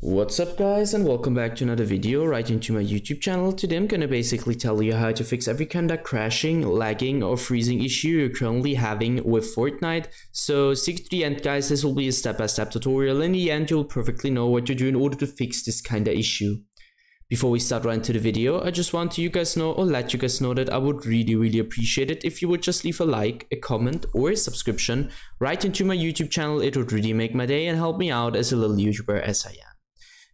What's up guys, and welcome back to another video right into my YouTube channel. Today I'm gonna basically tell you how to fix every kind of crashing, lagging or freezing issue you're currently having with Fortnite. So stick to the end guys, this will be a step-by-step tutorial. In the end you'll perfectly know what to do in order to fix this kind of issue. Before we start right into the video, I just want to let you guys know that I would really appreciate it if you would just leave a like, a comment or a subscription right into my YouTube channel. It would really make my day and help me out as a little YouTuber as I am.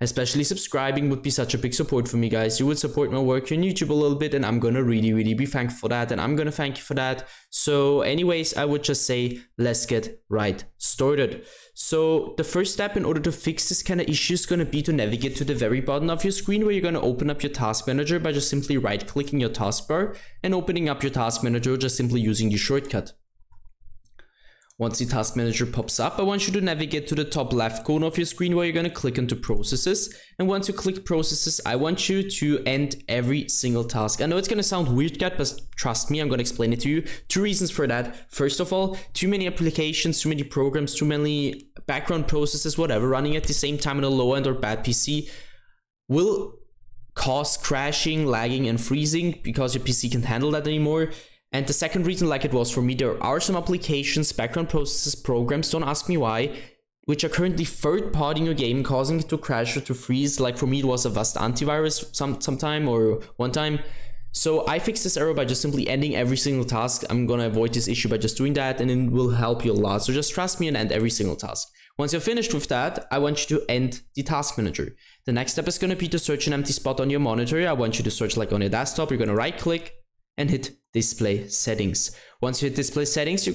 Especially subscribing would be such a big support for me guys. You would support my work on YouTube a little bit and I'm gonna really be thankful for that, and I'm gonna thank you for that. So anyways, I would just say let's get right started. So the first step in order to fix this kind of issue is going to be to navigate to the very bottom of your screen where you're going to open up your task manager by just simply right clicking your taskbar and opening up your task manager just simply using the shortcut. Once the task manager pops up, I want you to navigate to the top left corner of your screen where you're going to click into processes. And once you click processes, I want you to end every single task. I know it's going to sound weird guys, but trust me, I'm going to explain it to you. Two reasons for that. First of all, too many applications, too many programs, too many background processes, whatever, running at the same time on a low end or bad PC will cause crashing, lagging and freezing because your PC can't handle that anymore. And the second reason, like it was for me, there are some applications, background processes, programs, don't ask me why, which are currently third-partying your game, causing it to crash or to freeze. Like for me, it was a Avast antivirus one time. So I fixed this error by just simply ending every single task. I'm gonna avoid this issue by just doing that, and it will help you a lot. So just trust me and end every single task. Once you're finished with that, I want you to end the task manager. The next step is gonna be to search an empty spot on your monitor. I want you to search like on your desktop. You're gonna right-click and hit display settings. Once you hit display settings, you're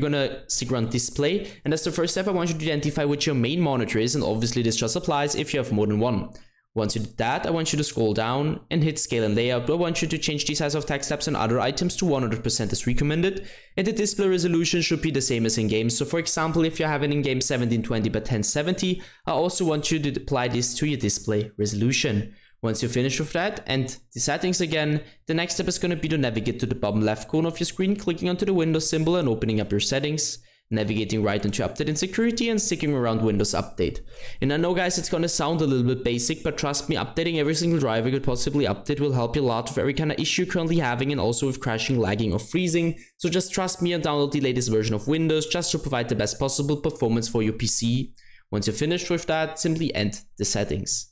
gonna stick around display, and that's the first step. I want you to identify which your main monitor is, and obviously this just applies if you have more than one. Once you do that, I want you to scroll down and hit scale and layout. I want you to change the size of text tabs and other items to 100% as recommended, and the display resolution should be the same as in game. So for example, if you have an in-game 1720 by 1070, I also want you to apply this to your display resolution. Once you're finished with that and the settings again, the next step is going to be to navigate to the bottom left corner of your screen, clicking onto the Windows symbol and opening up your settings, navigating right into update and security and sticking around Windows update. And I know guys, it's going to sound a little bit basic, but trust me, updating every single driver you could possibly update will help you a lot with every kind of issue you're currently having, and also with crashing, lagging or freezing. So just trust me and download the latest version of Windows just to provide the best possible performance for your PC. Once you're finished with that, simply end the settings.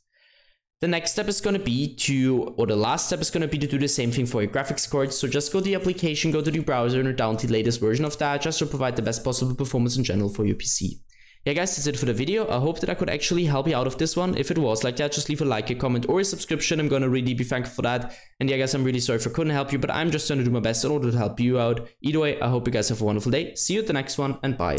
The next step is going to be to, or the last step is going to be to do the same thing for your graphics card. So just go to the application, go to the browser and download the latest version of that just to provide the best possible performance in general for your PC. Yeah guys, that's it for the video. I hope that I could actually help you out of this one. If it was like that, just leave a like, a comment or a subscription. I'm going to really be thankful for that. And yeah guys, I'm really sorry if I couldn't help you, but I'm just going to do my best in order to help you out. Either way, I hope you guys have a wonderful day. See you at the next one, and bye.